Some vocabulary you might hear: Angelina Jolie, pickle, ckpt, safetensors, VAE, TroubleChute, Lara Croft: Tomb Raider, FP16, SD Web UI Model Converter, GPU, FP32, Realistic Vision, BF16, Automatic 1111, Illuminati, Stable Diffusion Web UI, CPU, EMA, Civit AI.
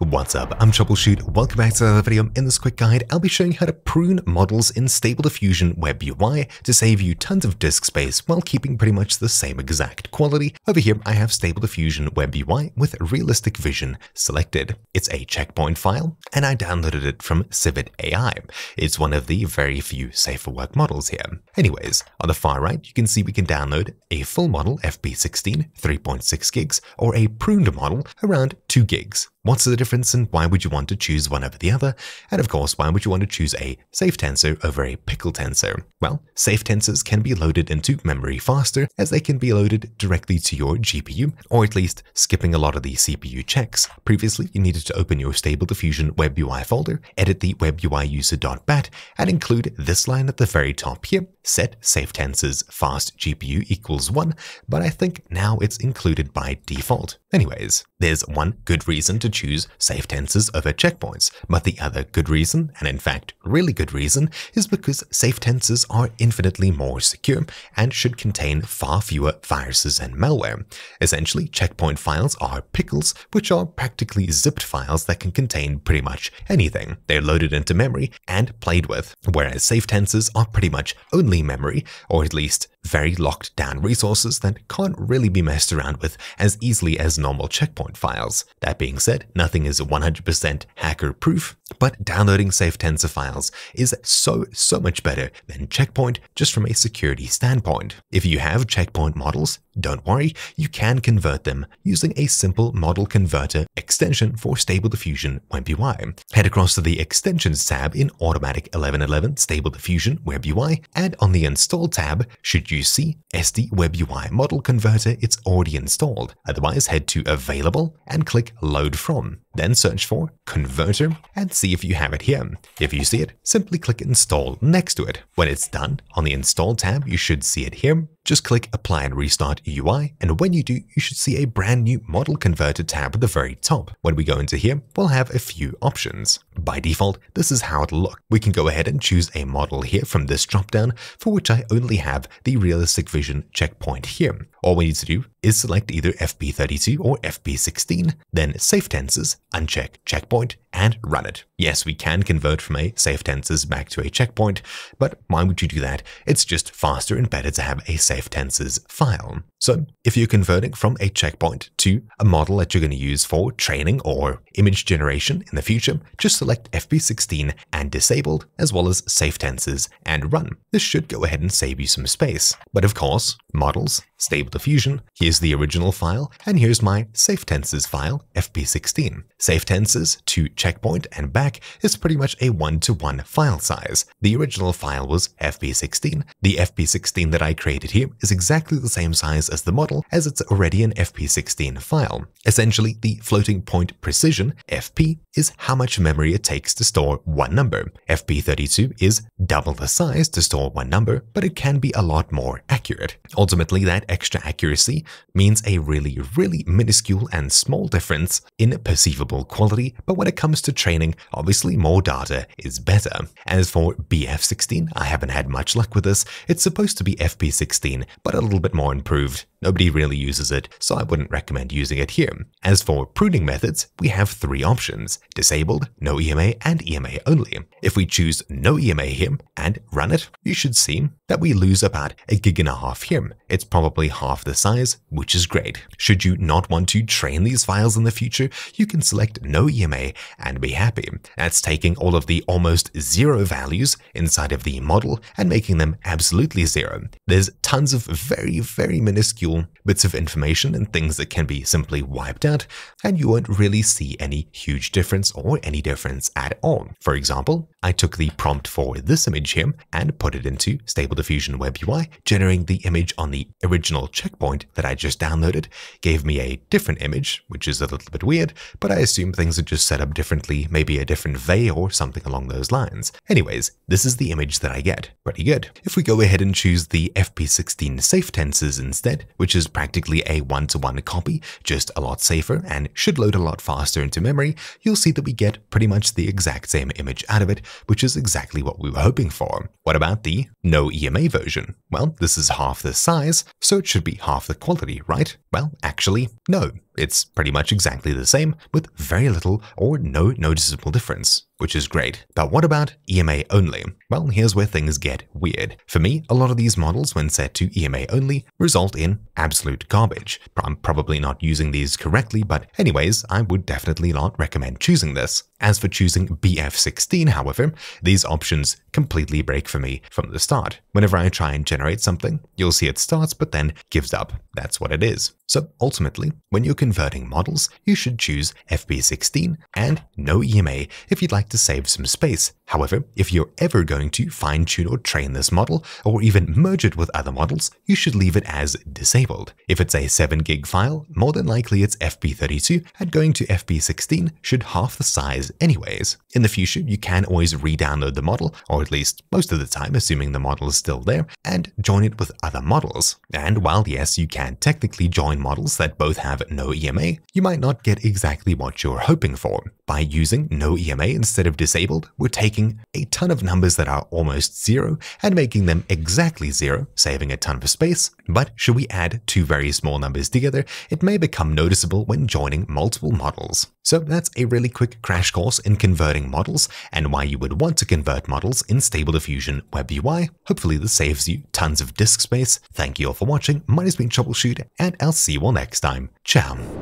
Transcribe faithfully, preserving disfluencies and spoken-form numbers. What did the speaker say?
What's up, I'm TroubleChute, welcome back to another video. In this quick guide, I'll be showing you how to prune models in Stable Diffusion Web U I to save you tons of disk space while keeping pretty much the same exact quality. Over here, I have Stable Diffusion Web U I with Realistic Vision selected. It's a checkpoint file, and I downloaded it from Civit A I. It's one of the very few safer work models here. Anyways, on the far right, you can see we can download a full model, F P sixteen, three point six gigs, or a pruned model, around two gigs. What's the difference and why would you want to choose one over the other? And of course, why would you want to choose a safe tensor over a pickle tensor? Well, safe tensors can be loaded into memory faster as they can be loaded directly to your G P U, or at least skipping a lot of the C P U checks. Previously, you needed to open your Stable Diffusion Web U I folder, edit the web U I user dot bat, and include this line at the very top here, set safe tensors fast G P U equals one, but I think now it's included by default. Anyways, there's one good reason to choose safe tensors over checkpoints, but the other good reason, and in fact really good reason, is because safe tensors are infinitely more secure and should contain far fewer viruses and malware. Essentially, checkpoint files are pickles, which are practically zipped files that can contain pretty much anything. They're loaded into memory and played with, whereas safe tensors are pretty much only memory, or at least very locked down resources that can't really be messed around with as easily as normal checkpoint files. That being said, nothing is one hundred percent hacker proof, but downloading safe tensor files is so, so much better than checkpoint just from a security standpoint. If you have checkpoint models, don't worry, you can convert them using a simple model converter extension for Stable Diffusion Web U I. Head across to the Extensions tab in Automatic eleven eleven Stable Diffusion Web U I, and on the Install tab, should you see S D Web U I Model Converter, it's already installed. Otherwise, head to Available and click Load From. Then search for Converter and see if you have it here. If you see it, simply click Install next to it. When it's done, on the Install tab, you should see it here. Just click Apply and Restart U I, and when you do, you should see a brand new Model Converter tab at the very top. When we go into here, we'll have a few options. By default, this is how it'll look. We can go ahead and choose a model here from this dropdown, for which I only have the Realistic Vision checkpoint here. All we need to do is select either F P thirty-two or F P sixteen, then Safe Tensors, uncheck Checkpoint, and run it. Yes, we can convert from a safe tensors back to a checkpoint, but why would you do that? It's just faster and better to have a safe tensors file. So if you're converting from a checkpoint to a model that you're going to use for training or image generation in the future, just select F P sixteen and disabled, as well as safe tensors, and run. This should go ahead and save you some space. But of course, models, Stable Diffusion, here's the original file, and here's my safe tensors file, F P sixteen. Safe tensors to checkpoint and back is pretty much a one-to-one file size. The original file was F P sixteen. The F P sixteen that I created here is exactly the same size as the model, as it's already an F P sixteen file. Essentially, the floating point precision, F P, is how much memory it takes to store one number. F P thirty-two is double the size to store one number, but it can be a lot more accurate. Ultimately, that extra accuracy means a really, really minuscule and small difference in perceivable quality, but when it comes comes to training, obviously more data is better. As for B F sixteen, I haven't had much luck with this. It's supposed to be F P sixteen, but a little bit more improved. Nobody really uses it, so I wouldn't recommend using it here. As for pruning methods, we have three options: disabled, no E M A, and E M A only. If we choose no E M A here and run it, you should see that we lose about a gig and a half here. It's probably half the size, which is great. Should you not want to train these files in the future, you can select no E M A and be happy. That's taking all of the almost zero values inside of the model and making them absolutely zero. There's tons of very, very minuscule bits of information and things that can be simply wiped out, and you won't really see any huge difference or any difference at all. For example, I took the prompt for this image here and put it into Stable Diffusion Web U I, generating the image on the original checkpoint that I just downloaded, gave me a different image, which is a little bit weird, but I assume things are just set up differently, maybe a different V A E or something along those lines. Anyways, this is the image that I get. Pretty good. If we go ahead and choose the F P sixteen safe tensors instead, which is practically a one-to-one copy, just a lot safer and should load a lot faster into memory, you'll see that we get pretty much the exact same image out of it, which is exactly what we were hoping for. What about the no E M A version? Well, this is half the size, so it should be half the quality. property, right? Well, actually, no. It's pretty much exactly the same with very little or no noticeable difference, which is great. But what about E M A only? Well, here's where things get weird. For me, a lot of these models when set to E M A only result in absolute garbage. I'm probably not using these correctly, but anyways, I would definitely not recommend choosing this. As for choosing B F sixteen, however, these options completely break for me from the start. Whenever I try and generate something, you'll see it starts but then gives up. That's what it is. So ultimately, when you're converting models, you should choose F P sixteen and no E M A if you'd like to save some space. However, if you're ever going to fine-tune or train this model, or even merge it with other models, you should leave it as disabled. If it's a seven gig file, more than likely it's F P thirty-two, and going to F P sixteen should half the size anyways. In the future, you can always re-download the model, or at least most of the time, assuming the model is still there, and join it with other models. And while yes, you can technically join models that both have no E M A, you might not get exactly what you're hoping for. By using no E M A instead of disabled, we're taking a ton of numbers that are almost zero and making them exactly zero, saving a ton of space. But should we add two very small numbers together, it may become noticeable when joining multiple models. So that's a really quick crash course in converting models and why you would want to convert models in Stable Diffusion Web U I. Hopefully this saves you tons of disk space. Thank you all for watching. My name's been TroubleChute, and I'll see you all next time. Ciao.